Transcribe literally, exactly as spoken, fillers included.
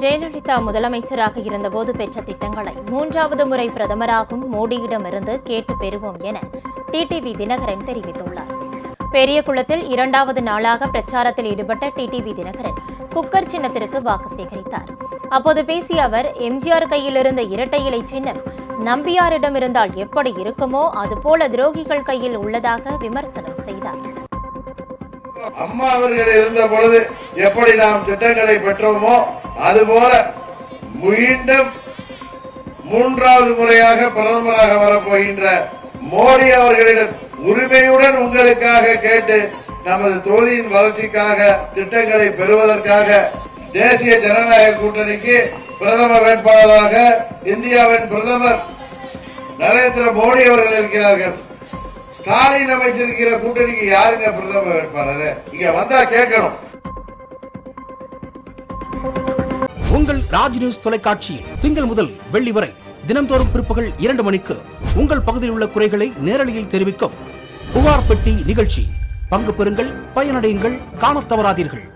ஜெயலலிதா முதலமைச்சராக இருந்தபோது பெற்ற திட்டங்களை மூன்றாவது முறை பிரதமராகும் மோடியிடமிருந்து கேட்டு பெறுவோம் என டிடிவி தினகரன் தெரிவித்துள்ளார். பெரியகுளத்தில் இரண்டாவது நாளாக பிரச்சாரத்தில் ஈடுபட்ட டிடிவி தினகரன் குக்கர் சின்னத்திற்கு வாக்கு சேகரித்தார். அப்போது பேசிய அவர், எம்ஜிஆர் கையிலிருந்த இரட்டை இலை சின்னம் நம்பியாரிடம் இருந்தால் எப்படி இருக்குமோ அதுபோல துரோகிகள் கையில் உள்ளதாக விமர்சனம் செய்தார். அம்மா அவர்கள் இருந்த பொழுது எப்படி நாம் திட்டங்களை பெற்றோமோ அதுபோல மீண்டும் மூன்றாவது முறையாக பிரதமராக வரப்போகின்ற மோடி அவர்களிடம் உரிமையுடன் உங்களுக்காக கேட்டு நமது தொகுதியின் வளர்ச்சிக்காக திட்டங்களை பெறுவதற்காக தேசிய ஜனநாயக கூட்டணிக்கு பிரதம வேட்பாளராக இந்தியாவின் பிரதமர் நரேந்திர மோடி அவர்கள் இருக்கிறார்கள். ஸ்டாலின் அமைச்சிருக்கிற கூட்டணிக்கு யாருங்க பிரதம வேட்பாளர்? இங்க வந்தா கேட்கணும். உங்கள் ராஜ் நியூஸ் தொலைக்காட்சியில் திங்கள் முதல் வெள்ளி வரை தினந்தோறும் பிற்பகல் இரண்டு மணிக்கு உங்கள் பகுதியில் உள்ள குறைகளை நேரலையில் தெரிவிக்கும் புகார் பெட்டி நிகழ்ச்சி. பங்கு பெறுங்கள், பயனடையுங்கள், காணத் தவறாதீர்கள்.